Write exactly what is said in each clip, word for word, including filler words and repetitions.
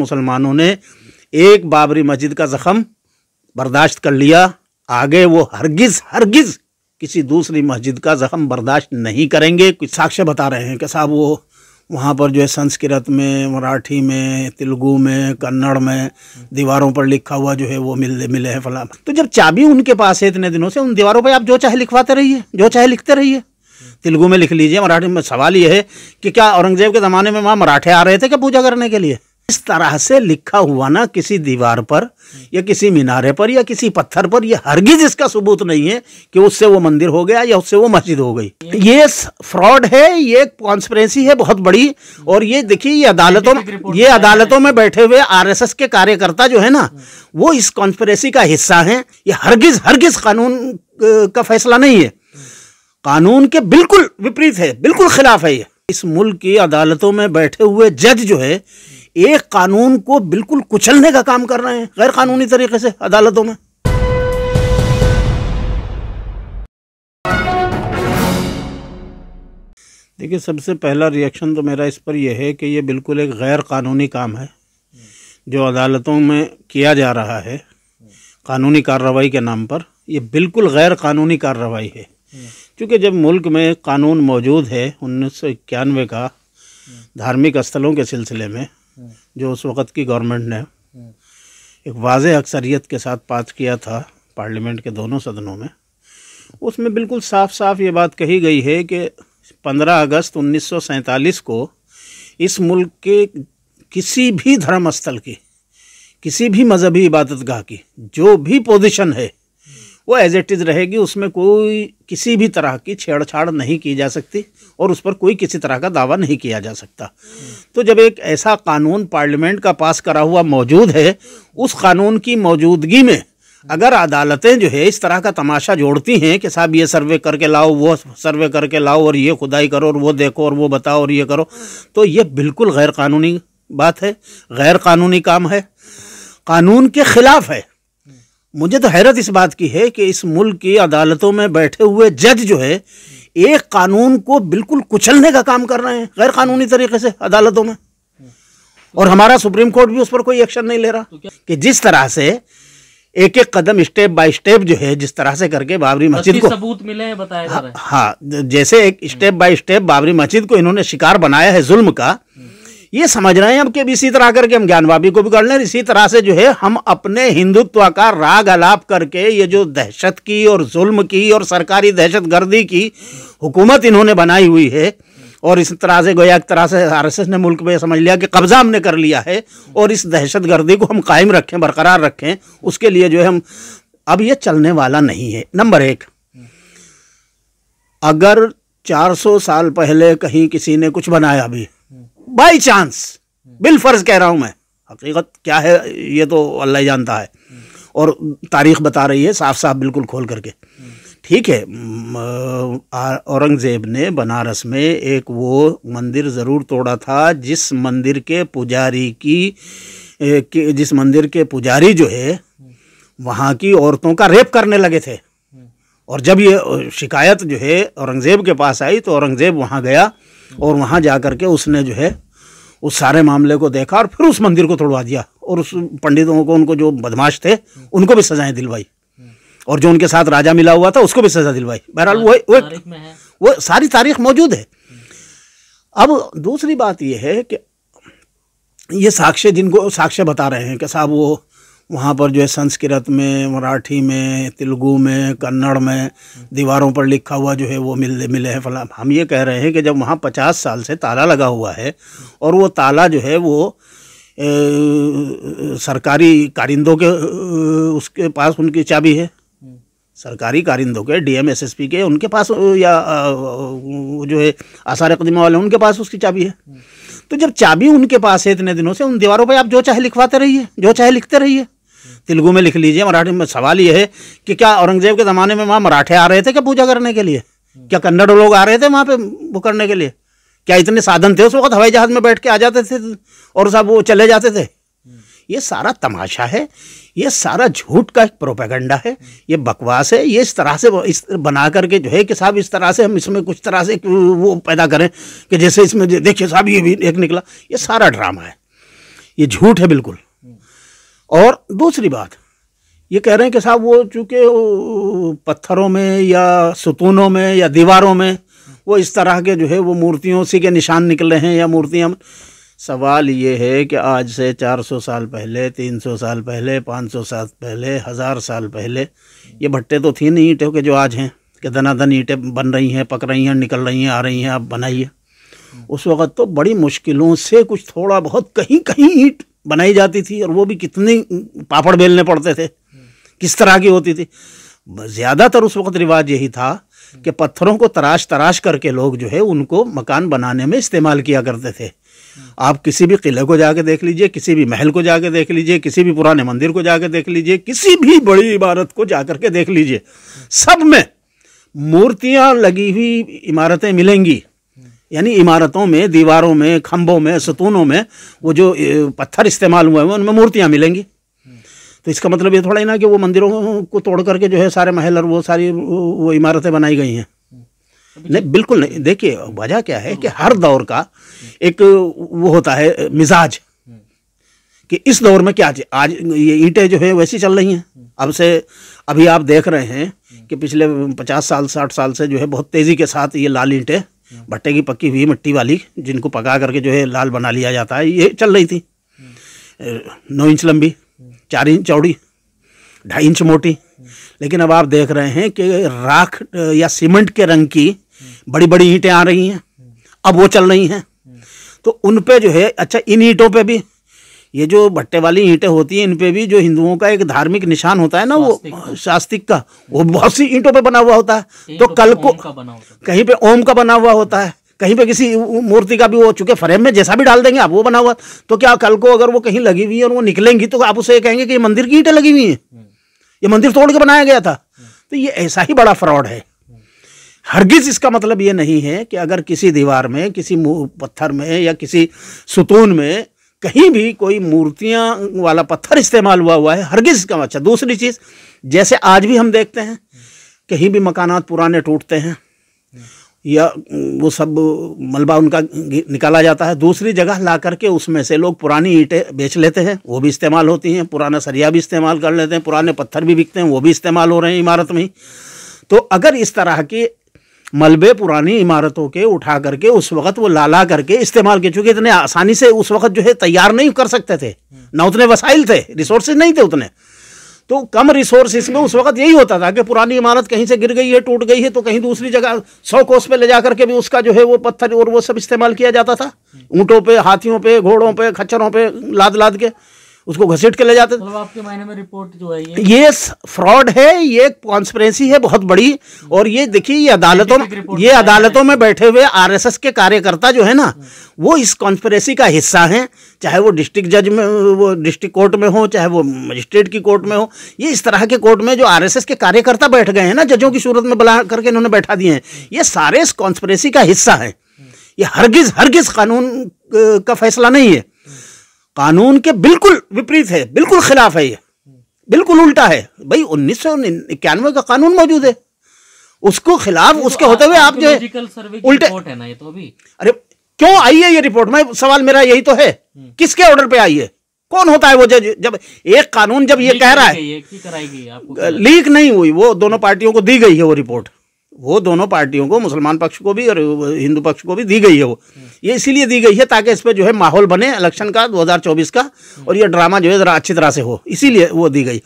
मुसलमानों ने एक बाबरी मस्जिद का ज़ख़म बर्दाश्त कर लिया, आगे वो हरगिज़ हरगिज़ किसी दूसरी मस्जिद का ज़ख़म बर्दाश्त नहीं करेंगे। कुछ साक्ष्य बता रहे हैं कि साहब वो वहाँ पर जो है संस्कृत में, मराठी में, तेलुगु में, कन्नड़ में दीवारों पर लिखा हुआ जो है वो मिले मिले हैं फला। तो जब चाबी उनके पास है इतने दिनों से, उन दीवारों पर आप जो चाहे लिखवाते रहिए, जो चाहे लिखते रहिए, तेलुगु में लिख लीजिए, मराठी में। सवाल ये है कि क्या औरंगज़ेब के ज़माने में वहाँ मराठे आ रहे थे क्या पूजा करने के लिए? इस तरह से लिखा हुआ ना किसी दीवार पर या किसी मीनारे पर या किसी पत्थर पर, यह हरगिज़ इसका सबूत नहीं है कि उससे वो मंदिर हो गया या उससे वो मस्जिद हो गई। ये फ्रॉड है, ये कॉन्स्पिरेसी है बहुत बड़ी। और ये देखिए, ये अदालतों ये अदालतों में बैठे हुए आरएसएस के कार्यकर्ता जो है ना, वो इस कॉन्स्पिरेसी का हिस्सा है। ये हरगिज़ हरगिज़ कानून का फैसला नहीं है, कानून के बिल्कुल विपरीत है, बिल्कुल खिलाफ है। ये इस मुल्क की अदालतों में बैठे हुए जज जो है एक कानून को बिल्कुल कुचलने का काम कर रहे हैं गैर कानूनी तरीके से अदालतों में। देखिए, सबसे पहला रिएक्शन तो मेरा इस पर यह है कि यह बिल्कुल एक गैर कानूनी काम है जो अदालतों में किया जा रहा है कानूनी कार्रवाई के नाम पर। यह बिल्कुल गैर कानूनी कार्रवाई है, क्योंकि जब मुल्क में कानून मौजूद है उन्नीस सौ इक्यानवे का, धार्मिक स्थलों के सिलसिले में जो उस वक़्त की गवर्नमेंट ने एक वाज़े अक्सरियत के साथ पास किया था पार्लियामेंट के दोनों सदनों में, उसमें बिल्कुल साफ साफ ये बात कही गई है कि पंद्रह अगस्त उन्नीस सौ सैंतालीस को इस मुल्क के किसी भी धर्म स्थल की, किसी भी मजहबी इबादतगाह की जो भी पोजीशन है वो एज इट इज़ रहेगी। उसमें कोई किसी भी तरह की छेड़छाड़ नहीं की जा सकती और उस पर कोई किसी तरह का दावा नहीं किया जा सकता। तो जब एक ऐसा कानून पार्लियामेंट का पास करा हुआ मौजूद है, उस कानून की मौजूदगी में अगर अदालतें जो है इस तरह का तमाशा जोड़ती हैं कि साहब ये सर्वे करके लाओ, वो सर्वे करके लाओ, और ये खुदाई करो, और वो देखो, और वो बताओ, और ये करो, तो ये बिल्कुल गैर कानूनी बात है, गैर कानूनी काम है, कानून के ख़िलाफ़ है। मुझे तो हैरत इस बात की है कि इस मुल्क की अदालतों में बैठे हुए जज जो है एक कानून को बिल्कुल कुचलने का काम कर रहे हैं गैर कानूनी तरीके से अदालतों में, और हमारा सुप्रीम कोर्ट भी उस पर कोई एक्शन नहीं ले रहा। कि जिस तरह से एक एक कदम स्टेप बाय स्टेप जो है जिस तरह से करके बाबरी मस्जिद को सबूत मिले हैं बताया जा रहा है। हाँ, जैसे एक स्टेप बाय स्टेप बाबरी मस्जिद को इन्होंने शिकार बनाया है जुल्म का, ये समझ रहे हैं अब कि इसी तरह करके हम ज्ञानवापी को भी कर लें, इसी तरह से जो है हम अपने हिंदुत्व का राग आलाप करके ये जो दहशत की और जुल्म की और सरकारी दहशतगर्दी की हुकूमत इन्होंने बनाई हुई है, और इस तरह से गोया एक तरह से आरएसएस ने मुल्क में समझ लिया कि कब्जा हमने कर लिया है और इस दहशतगर्दी को हम कायम रखें, बरकरार रखें, उसके लिए जो है हम, अब ये चलने वाला नहीं है। नंबर एक, अगर चार सौ साल पहले कहीं किसी ने कुछ बनाया भी बाई चांस, बिलफर्ज कह रहा हूं मैं, हकीकत क्या है ये तो अल्लाह ही जानता है और तारीख बता रही है साफ साफ बिल्कुल खोल करके। ठीक है, औरंगज़ेब ने बनारस में एक वो मंदिर ज़रूर तोड़ा था जिस मंदिर के पुजारी की जिस मंदिर के पुजारी जो है वहाँ की औरतों का रेप करने लगे थे, और जब ये शिकायत जो है औरंगज़ेब के पास आई तो औरंगज़ेब वहाँ गया और वहाँ जा कर के उसने जो है उस सारे मामले को देखा और फिर उस मंदिर को तोड़वा दिया और उस पंडितों को, उनको जो बदमाश थे उनको भी सजाएं दिलवाई, और जो उनके साथ राजा मिला हुआ था उसको भी सजा दिलवाई। बहरहाल वो वो, वो सारी तारीख मौजूद है। अब दूसरी बात ये है कि ये साक्ष्य जिनको साक्ष्य बता रहे हैं कि साहब वो वहाँ पर जो है संस्कृत में, मराठी में, तेलुगु में, कन्नड़ में दीवारों पर लिखा हुआ जो है वो मिले मिले हैं फला, हम ये कह रहे हैं कि जब वहाँ पचास साल से ताला लगा हुआ है और वो ताला जो है वो ए, सरकारी कारिंदों के उसके पास उनकी चाबी है, सरकारी कारिंदों के डीएम एसएसपी के उनके पास या जो है आसार कदीमा वाले उनके पास उसकी चाबी है। तो जब चाबी उनके पास है इतने दिनों से, उन दीवारों पर आप जो चाहे लिखवाते रहिए, जो चाहे लिखते रहिए, तेलुगु में लिख लीजिए, मराठी में। सवाल यह है कि क्या औरंगज़ेब के ज़माने में वहाँ मराठे आ रहे थे क्या पूजा करने के लिए? क्या कन्नड़ लोग आ रहे थे वहाँ पे वो करने के लिए? क्या इतने साधन थे उस वक्त? हवाई जहाज़ में बैठ के आ जाते थे और साहब वो चले जाते थे। ये सारा तमाशा है, ये सारा झूठ का एक प्रोपेगेंडा है, ये बकवास है। ये इस तरह से इस बना करके जो है कि साहब इस तरह से हम इसमें कुछ तरह से वो पैदा करें कि जैसे इसमें देखिए साहब ये भी एक निकला, ये सारा ड्रामा है। ये झूठ है बिल्कुल। और दूसरी बात ये कह रहे हैं कि साहब वो चूँकि पत्थरों में या सुतूनों में या दीवारों में वो इस तरह के जो है वो मूर्तियों से के निशान निकले हैं या मूर्तियाँ। सवाल ये है कि आज से चार सौ साल पहले, तीन सौ साल पहले, पाँच सौ साल पहले, हज़ार साल पहले ये भट्टे तो थी नहीं ईंटों के जो आज हैं कि दनादन ईंटें बन रही हैं, पक रही हैं, निकल रही हैं, आ रही हैं, आप बनाइए। उस वक़्त तो बड़ी मुश्किलों से कुछ थोड़ा बहुत कहीं कहीं ईंट बनाई जाती थी और वो भी कितनी पापड़ बेलने पड़ते थे, किस तरह की होती थी। ज़्यादातर उस वक़्त रिवाज यही था कि पत्थरों को तराश तराश करके लोग जो है उनको मकान बनाने में इस्तेमाल किया करते थे। आप किसी भी किले को जाके देख लीजिए, किसी भी महल को जाके देख लीजिए, किसी भी पुराने मंदिर को जाके देख लीजिए, किसी भी बड़ी इमारत को जाकर के देख लीजिए, सब में मूर्तियाँ लगी हुई इमारतें मिलेंगी। यानी इमारतों में, दीवारों में, खम्भों में, सतूनों में वो जो पत्थर इस्तेमाल हुए हैं उनमें मूर्तियाँ मिलेंगी। तो इसका मतलब ये थोड़ा ही ना कि वो मंदिरों को तोड़ करके जो है सारे महल और वो सारी वो इमारतें बनाई गई हैं। नहीं, बिल्कुल नहीं। देखिए वजह क्या है कि हर दौर का एक वो होता है मिजाज कि इस दौर में क्या चीज़। आज ये ईंटें जो है वैसी चल रही हैं। अब से अभी आप देख रहे हैं कि पिछले पचास साल साठ साल से जो है बहुत तेज़ी के साथ ये लाल ईंटें, भट्टे की पक्की हुई मिट्टी वाली, जिनको पका करके जो है लाल बना लिया जाता है, ये चल रही थी। नौ इंच लंबी, चार इंच चौड़ी, ढाई इंच मोटी। लेकिन अब आप देख रहे हैं कि राख या सीमेंट के रंग की बड़ी बड़ी ईंटें आ रही हैं, अब वो चल रही हैं। तो उन पे जो है, अच्छा इन ईंटों पे भी, ये जो भट्टे वाली ईंटें होती हैं इन पे भी जो हिंदुओं का एक धार्मिक निशान होता है ना, वो स्वास्तिक का, वो बहुत सी ईंटों पे बना हुआ होता है। तो कल को कहीं पे ओम का बना हुआ होता है, कहीं पे किसी मूर्ति का भी, वो चूंकि फ्रेम में जैसा भी डाल देंगे आप वो बना हुआ। तो क्या कल को अगर वो कहीं लगी हुई है और वो निकलेंगी तो आप उसे कहेंगे कि ये मंदिर की ईंटें लगी हुई हैं, ये मंदिर तोड़ के बनाया गया था। तो ये ऐसा ही बड़ा फ्रॉड है। हरगिज़ इसका मतलब ये नहीं है कि अगर किसी दीवार में, किसी पत्थर में या किसी सुतून में कहीं भी कोई मूर्तियाँ वाला पत्थर इस्तेमाल हुआ हुआ है, हरगिज़ का। अच्छा दूसरी चीज़, जैसे आज भी हम देखते हैं कहीं भी मकानात पुराने टूटते हैं या वो सब मलबा उनका निकाला जाता है, दूसरी जगह ला करके उसमें से लोग पुरानी ईंटें बेच लेते हैं, वो भी इस्तेमाल होती हैं, पुराना सरिया भी इस्तेमाल कर लेते हैं, पुराने पत्थर भी बिकते हैं, वो भी इस्तेमाल हो रहे हैं इमारत में। तो अगर इस तरह के मलबे पुरानी इमारतों के उठा करके उस वक़्त वो ला ला करके इस्तेमाल किए, चूँकि इतने आसानी से उस वक़्त जो है तैयार नहीं कर सकते थे ना, उतने वसाइल थे, रिसोर्सेज नहीं थे उतने, तो कम रिसोर्सेस में उस वक्त यही होता था कि पुरानी इमारत कहीं से गिर गई है, टूट गई है, तो कहीं दूसरी जगह सौ कोस पे ले जा करके भी उसका जो है वो पत्थर और वो सब इस्तेमाल किया जाता था। ऊँटों पे, हाथियों पे, घोड़ों पे, खच्चरों पे लाद लाद के उसको घसीट के ले जाते थे। तो आपके मायने में रिपोर्ट जो है ये, ये फ्रॉड है, ये कॉन्स्पिरेसी है बहुत बड़ी। और ये देखिए ये अदालतों में, ये अदालतों में बैठे हुए आरएसएस के कार्यकर्ता जो है ना, वो इस कॉन्स्पिरेसी का हिस्सा हैं, चाहे वो डिस्ट्रिक्ट जज में, वो डिस्ट्रिक्ट कोर्ट में हो, चाहे वो मजिस्ट्रेट की कोर्ट में हो। ये इस तरह के कोर्ट में जो आरएसएस के कार्यकर्ता बैठ गए हैं ना, जजों की सूरत में बुला करके इन्होंने बैठा दिए हैं, ये सारे इस कॉन्स्पिरेसी का हिस्सा है। ये हरगिज़ हरगिज़ कानून का फैसला नहीं है, कानून के बिल्कुल विपरीत है, बिल्कुल खिलाफ है, ये बिल्कुल उल्टा है। भाई उन्नीस सौ इक्यानवे का कानून मौजूद है, उसको खिलाफ तो उसके तो होते हुए आप जो है उल्टे है ना। ये तो अभी अरे क्यों आई है ये रिपोर्ट? मैं सवाल मेरा यही तो है, किसके ऑर्डर पे आई है? कौन होता है वो जज? जब एक कानून जब ये कह रहा है, लीक नहीं हुई, वो दोनों पार्टियों को दी गई है वो रिपोर्ट, वो दोनों पार्टियों को, मुसलमान पक्ष को भी और हिंदू पक्ष को भी दी गई है वो। ये इसीलिए दी गई है ताकि इस पर जो है माहौल बने इलेक्शन का दो हज़ार चौबीस का, और ये ड्रामा जो है ज़रा अच्छी तरह से हो, इसीलिए वो दी गई।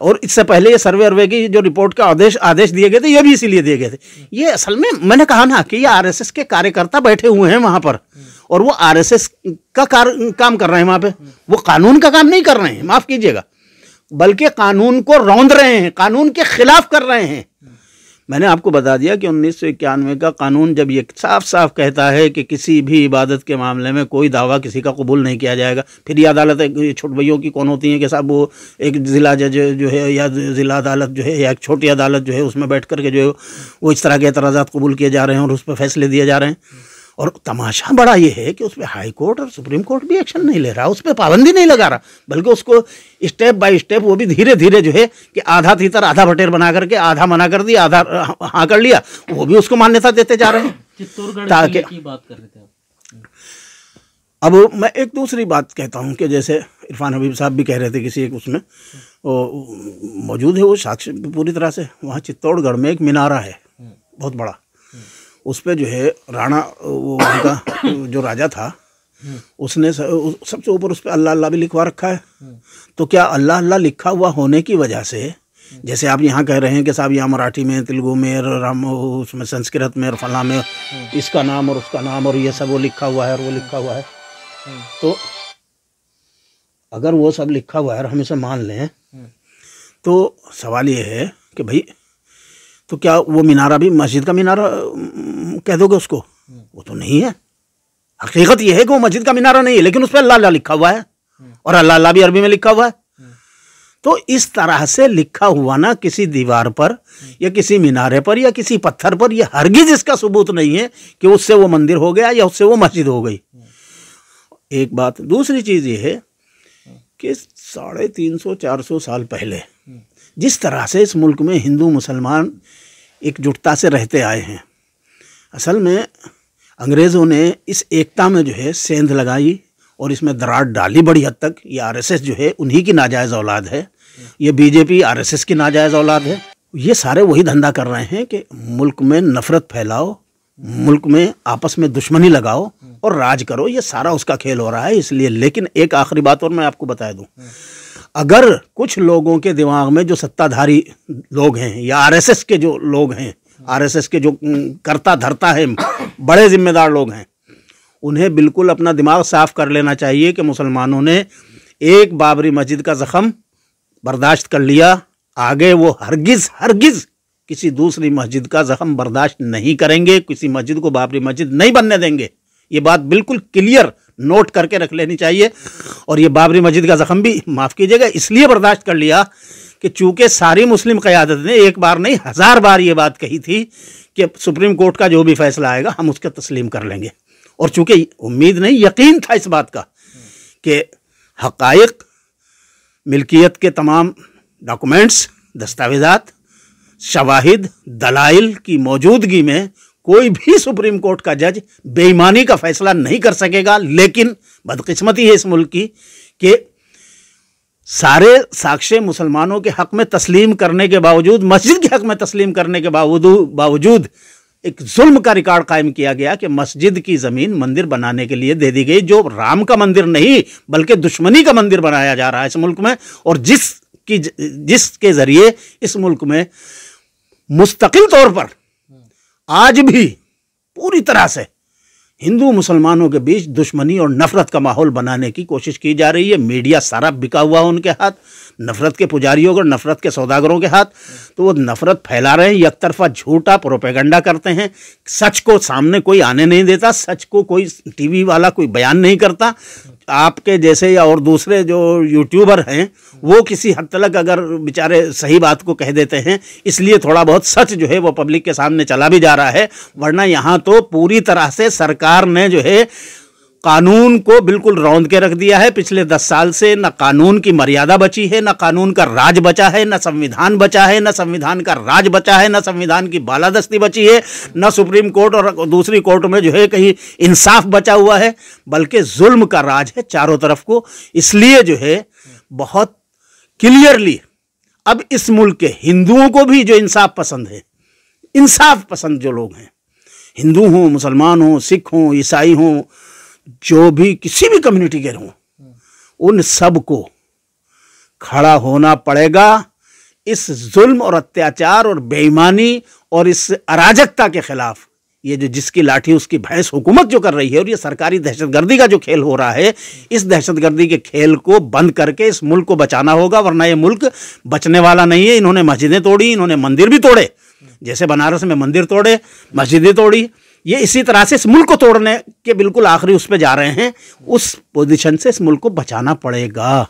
और इससे पहले ये सर्वे अर्वे की जो रिपोर्ट का आदेश आदेश दिए गए थे, ये भी इसीलिए दिए गए थे। ये असल में मैंने कहा ना कि ये आरएसएस के कार्यकर्ता बैठे हुए हैं वहाँ पर, और वो आरएसएस का काम कर रहे हैं वहाँ पर, वो कानून का काम नहीं कर रहे हैं, माफ़ कीजिएगा, बल्कि कानून को रौंद रहे हैं, कानून के खिलाफ कर रहे हैं। मैंने आपको बता दिया कि उन्नीस सौ इक्यानवे का कानून जब ये साफ साफ कहता है कि किसी भी इबादत के मामले में कोई दावा किसी का कबूल नहीं किया जाएगा, फिर ये अदालतें छोटभैयों की कौन होती हैं कि साहब वो एक ज़िला जज जो है या ज़िला अदालत जो है या एक छोटी अदालत जो है उसमें बैठ करके जो है वो इस तरह के एतराज़ात कबूल किए जा रहे हैं और उस पर फैसले दिए जा रहे हैं। और तमाशा बड़ा ये है कि उस पर हाई कोर्ट और सुप्रीम कोर्ट भी एक्शन नहीं ले रहा, उस पर पाबंदी नहीं लगा रहा, बल्कि उसको स्टेप बाय स्टेप, वो भी धीरे धीरे जो है कि आधा तीतर आधा भटेर बना करके, आधा मना कर दिया, आधा हाँ कर लिया, वो भी उसको मान्यता देते जा रहे हैं। चित्तौड़गढ़ की बात कर रहे थे। अब मैं एक दूसरी बात कहता हूँ कि जैसे इरफान हबीब साहब भी कह रहे थे किसी एक उसमें मौजूद है, वो साक्ष्य पूरी तरह से, वहाँ चित्तौड़गढ़ में एक मिनारा है बहुत बड़ा, उस पर जो है राणा वो उनका जो राजा था उसने सबसे ऊपर उस पर अल्लाह अल्लाह भी लिखवा रखा है। तो क्या अल्लाह अल्लाह लिखा हुआ होने की वजह से, जैसे आप यहाँ कह रहे हैं कि साहब यहाँ मराठी में, तेलुगू में, राम उसमें संस्कृत में और फला में इसका नाम और उसका नाम और ये सब वो लिखा हुआ है और वो लिखा हुआ है, तो अगर वो सब लिखा हुआ है और हम इसे मान लें तो सवाल ये है कि भाई तो क्या वो मीनारा भी मस्जिद का मीनारा कह दोगे उसको? वो तो नहीं है। हकीकत यह है कि वो मस्जिद का मीनारा नहीं है, लेकिन उस पर अल्लाह अल्लाह लिखा हुआ है और अल्लाह अल्लाह भी अरबी में लिखा हुआ है। तो इस तरह से लिखा हुआ ना किसी दीवार पर या किसी मीनारे पर या किसी पत्थर पर, यह हरगिज इसका सबूत नहीं है कि उससे वो मंदिर हो गया या उससे वो मस्जिद हो गई। एक बात। दूसरी चीज़ ये है कि साढ़े तीन सौ चार सौ साल पहले जिस तरह से इस मुल्क में हिंदू मुसलमान एकजुटता से रहते आए हैं, असल में अंग्रेज़ों ने इस एकता में जो है सेंध लगाई और इसमें दरार डाली बड़ी हद तक। ये आरएसएस जो है उन्हीं की नाजायज़ औलाद है, ये बीजेपी आरएसएस की नाजायज़ औलाद है। ये सारे वही धंधा कर रहे हैं कि मुल्क में नफ़रत फैलाओ, मुल्क में आपस में दुश्मनी लगाओ और राज करो। ये सारा उसका खेल हो रहा है इसलिए। लेकिन एक आखिरी बात और मैं आपको बता दूँ, अगर कुछ लोगों के दिमाग में जो सत्ताधारी लोग हैं या आरएसएस के जो लोग हैं, आरएसएस के जो करता धरता है बड़े जिम्मेदार लोग हैं, उन्हें बिल्कुल अपना दिमाग साफ कर लेना चाहिए कि मुसलमानों ने एक बाबरी मस्जिद का ज़ख़म बर्दाश्त कर लिया, आगे वो हरगिज़ हरगिज़ किसी दूसरी मस्जिद का ज़ख़म बर्दाश्त नहीं करेंगे, किसी मस्जिद को बाबरी मस्जिद नहीं बनने देंगे। ये बात बिल्कुल क्लियर नोट करके रख लेनी चाहिए। और ये बाबरी मस्जिद का ज़ख़म भी, माफ़ कीजिएगा, इसलिए बर्दाश्त कर लिया कि चूँकि सारी मुस्लिम क़यादत ने एक बार नहीं हज़ार बार ये बात कही थी कि सुप्रीम कोर्ट का जो भी फ़ैसला आएगा हम उसका तस्लीम कर लेंगे। और चूँकि उम्मीद नहीं, यकीन था इस बात का कि हक़ाइक़, मिल्कियत के तमाम डॉक्यूमेंट्स, दस्तावेज़ात, शवाहिद, दलाइल की मौजूदगी में कोई भी सुप्रीम कोर्ट का जज बेईमानी का फैसला नहीं कर सकेगा। लेकिन बदकिस्मती है इस मुल्क की कि सारे साक्ष्य मुसलमानों के हक़ में तस्लीम करने के बावजूद, मस्जिद के हक़ में तस्लीम करने के बावजूद बावजूद एक जुल्म का रिकॉर्ड कायम किया गया कि मस्जिद की ज़मीन मंदिर बनाने के लिए दे दी गई, जो राम का मंदिर नहीं बल्कि दुश्मनी का मंदिर बनाया जा रहा है इस मुल्क में। और जिस की जिसके ज़रिए इस मुल्क में मुस्तकिल तौर पर आज भी पूरी तरह से हिंदू मुसलमानों के बीच दुश्मनी और नफरत का माहौल बनाने की कोशिश की जा रही है। मीडिया सारा बिका हुआ है उनके हाथ, नफरत के पुजारियों और नफरत के सौदागरों के हाथ। तो वो नफरत फैला रहे हैं, एक तरफा झूठा प्रोपेगेंडा करते हैं, सच को सामने कोई आने नहीं देता, सच को कोई टीवी वाला कोई बयान नहीं करता। आपके जैसे या और दूसरे जो यूट्यूबर हैं वो किसी हद तक अगर बेचारे सही बात को कह देते हैं, इसलिए थोड़ा बहुत सच जो है वो पब्लिक के सामने चला भी जा रहा है। वरना यहाँ तो पूरी तरह से सरकार ने जो है कानून को बिल्कुल रौंद के रख दिया है। पिछले दस साल से ना कानून की मर्यादा बची है, ना कानून का राज बचा है, ना संविधान बचा है, ना संविधान का राज बचा है, ना संविधान की बालादस्ती बची है, ना सुप्रीम कोर्ट और दूसरी कोर्ट में जो है कहीं इंसाफ बचा हुआ है, बल्कि जुल्म का राज है चारों तरफ को। इसलिए जो है बहुत क्लियरली अब इस मुल्क के हिंदुओं को भी जो इंसाफ पसंद है, इंसाफ पसंद जो लोग हैं, हिंदू हों, मुसलमान हों, सिख हों, ईसाई हों, जो भी किसी भी कम्युनिटी के हों, उन सबको खड़ा होना पड़ेगा इस जुल्म और अत्याचार और बेईमानी और इस अराजकता के खिलाफ। ये जो जिसकी लाठी उसकी भैंस हुकूमत जो कर रही है और ये सरकारी दहशतगर्दी का जो खेल हो रहा है, इस दहशतगर्दी के खेल को बंद करके इस मुल्क को बचाना होगा, वरना ये मुल्क बचने वाला नहीं है। इन्होंने मस्जिदें तोड़ी, इन्होंने मंदिर भी तोड़े, जैसे बनारस में मंदिर तोड़े, मस्जिदें तोड़ी, ये इसी तरह से इस मुल्क को तोड़ने के बिल्कुल आखिरी उस पे जा रहे हैं। उस पोजीशन से इस मुल्क को बचाना पड़ेगा।